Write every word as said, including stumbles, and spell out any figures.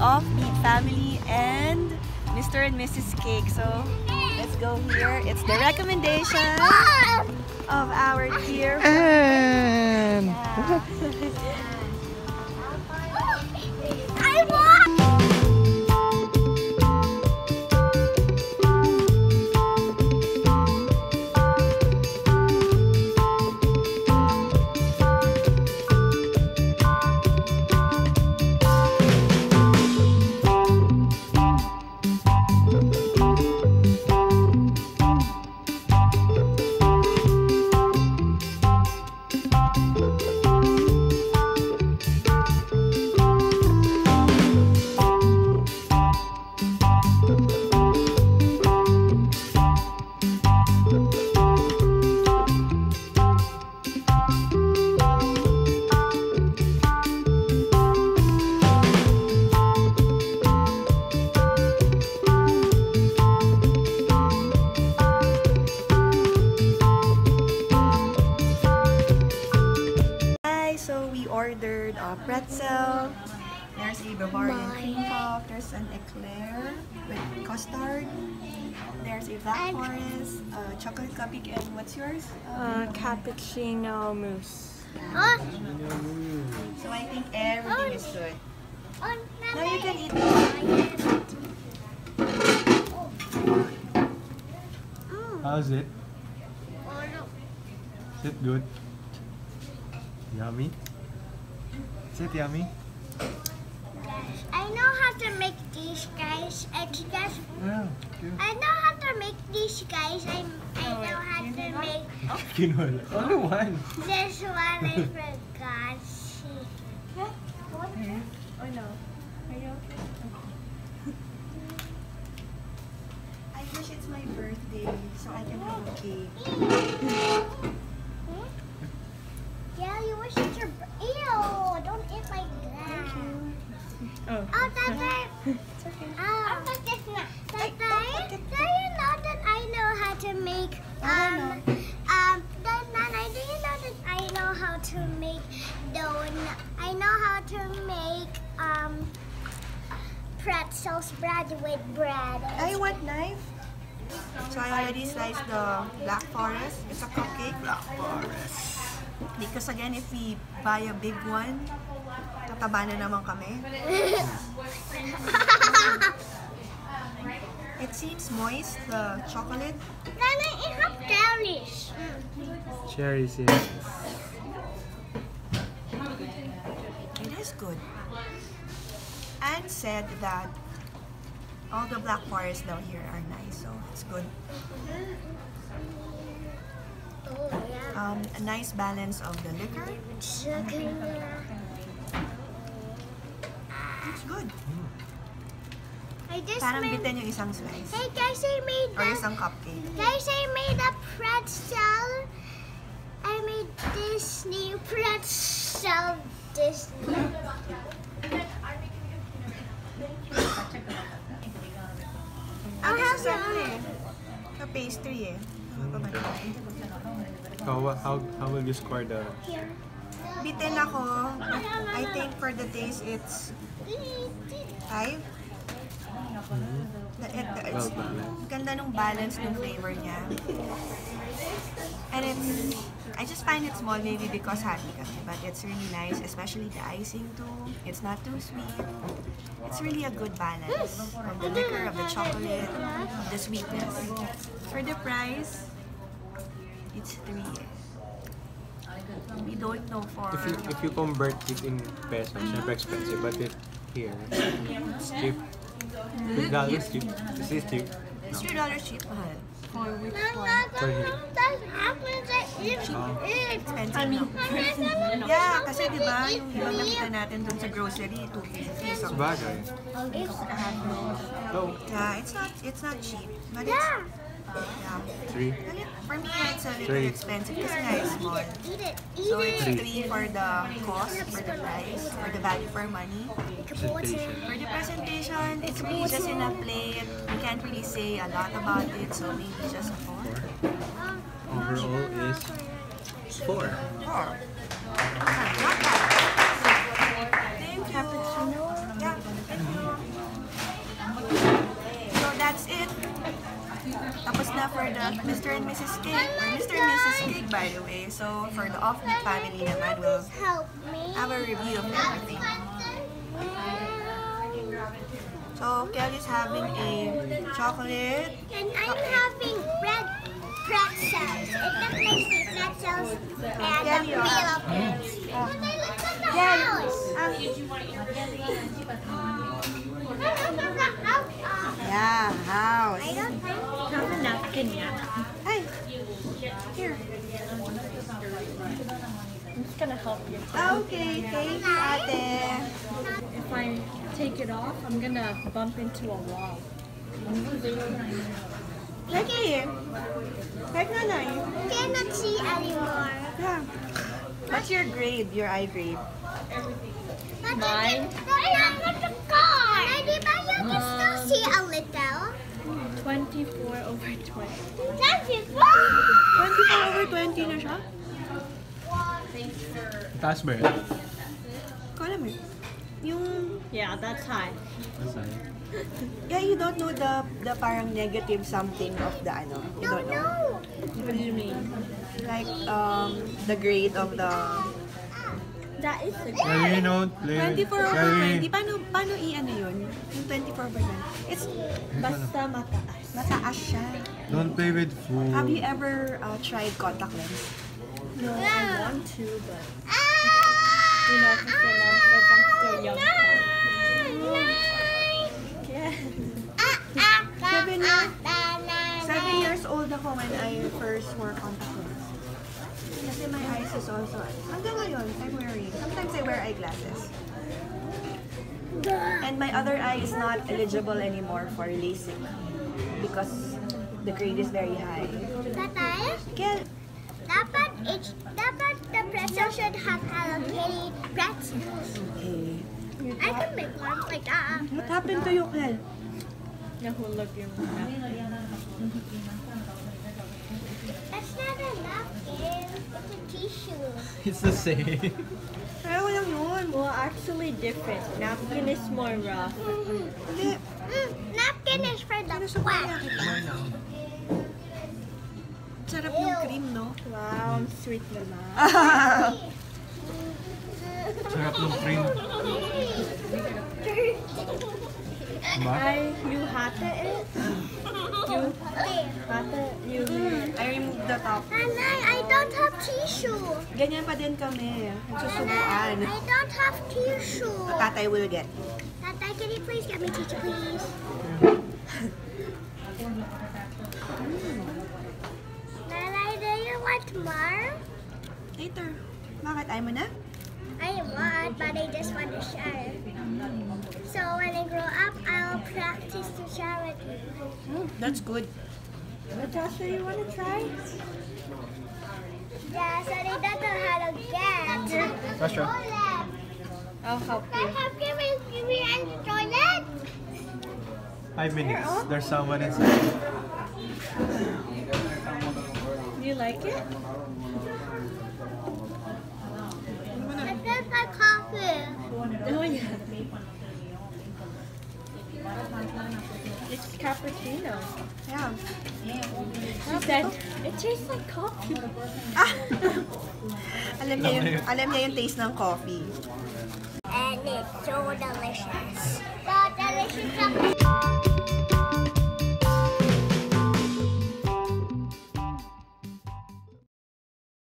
of the family and Mister and Missus Cake. So let's go here. It's the recommendation of our dear Anne. Yeah. I want. Ordered a pretzel, there's a Bavarian cream puff, there's an eclair with custard, there's a black forest, a chocolate cupcake, and what's yours? Uh, cappuccino mousse. Yeah. So I think everything is good. Now you can eat it. How's it? Is it good? Yummy? Is it yummy? I know how to make these guys. It's just yeah, yeah. I know how to make these guys. I I know how to make. Only one. This one I forgot. What? What? Oh no. Are you okay? I wish it's my birthday, so I can have a cake. Yeah, you wish it's your birthday. Ew, don't eat my glass. Oh, oh Tatay. It's okay. Oh, Tatay, do you know that I know how to make, um, um, Nanay, do you know that I know how to make donut? I know how to make, um, pretzels, bread with bread. I want knife. So I already sliced the black forest. It's a cupcake. Black forest. Because again, if we buy a big one, tataba na naman kami. It seems moist, the chocolate. Nana, it has cherries. Cherries, yes. It is good. Anne said that all the black forest down here are nice, so it's good. Um, a nice balance of the liquor. Sugar. It's good. I just Parang made... bitin yung isang slice. Hey guys, I made the... Or isang cupcake. Guys, I made a pretzel. I made this new pretzel. This new... I'll have some. A pastry eh. How, how, how will you score the... Bitin ako. I think for the taste it's five. Mm-hmm. It's ganda nung balance ng flavor niya. And it's... I just find it small maybe because honey kasi. But it's really nice, especially the icing too. It's not too sweet. It's really a good balance of the liquor, of the chocolate, of the sweetness. For the price, it's three. We don't know for... If you, if you convert it in pesos, it's super expensive, but it here, it's cheap. three dollars cheap. This is cheap. It's three dollars cheap. For which one? For here. Expensive. Yeah, kasi diba, yung ibang nakita natin dun sa grocery, two fifty. It's bagay. Yeah, it's not, it's not cheap. But it's... Yeah. Three. For me, it's a little three. Expensive because it's small. So it's three. three for the cost, for the price, for the value for money. For the presentation, it's really just in a plate. We can't really say a lot about it, so maybe just a four. Overall is four. Four. Yeah, not bad. Thank you. Yeah. So that's it. Tapos na for the Mister and Missus Cake. Or Mister and Missus Cake, by the way. So for the Offbeat family naman, we'll have a review of everything. So Kelly's having a chocolate. And I'm having bread pretzels. It looks like pretzels and a real pretzels. Yeah, house. I don't have a napkin yet. Hey, here. I'm just gonna help you. Okay, thank you, Ate. If I take it off, I'm gonna bump into a wall. Look at here. Like Nanai. I cannot see anymore. Yeah. What's your grade? Your eye grade? Everything. Mine? twenty-four over twenty. twenty-four! twenty-four over twenty na siya? That's bad. Column it. Yung... Yeah, that's high. That's high. Yeah, you don't know the, the parang negative something of the ano. You don't know. What do you mean? Like, um, the grade of the... That is the grade. twenty-four over twenty. Paano, paano i-ano yun? Yung twenty-four over twenty. It's basta mataas. Mataas siya. Don't play with food. Have you ever uh, tried contact lens? No, no, I want to, but... You know, because I'm still young. No, no, yeah. Seven, seven years old ako when I first wore contact lens. Kasi my eyes is also... Hanggang ngayon, I'm wearing... Sometimes I wear eyeglasses. And my other eye is not eligible anymore for LASIK because the grade is very high. Tatay? Kel? Dapat, it's, dapat the pretzel should have allocated pretzels. Okay. I can make one like that. What happened to you, Kel? Nahulog yung napkin. That's not a napkin. It's a tissue. It's the same. Pero walang yun. Well, actually different. Napkin is more rough. Mm-hmm. Mm, napkin is for the squash. Sarap yung cream, no? Wow, sweet naman. Sarap yung cream. I, you hata it? You hata, you... I removed the top. Nanay, I don't have tissue. Ganyan pa din kami. Nagsusubuan. I don't have tissue. Tatay will get. Tatay, can you please get me tissue, please? Nanay, do you want more? Later. Bakit? Ayaw mo na? I want, but I just want to share. So when I grow up, I'll practice to share with you. Mm, that's good. What else do you want to try? Yeah, so they don't know how to get. That's true. I'll help you. I'll help you with me and the toilet. Five minutes. There's someone inside. Do you like it? I feel like coffee. Oh yeah. It's cappuccino. Yeah. She said, it tastes like coffee. Ah! alam niya yung, alam niya yung taste ng coffee. And it's so delicious. So delicious.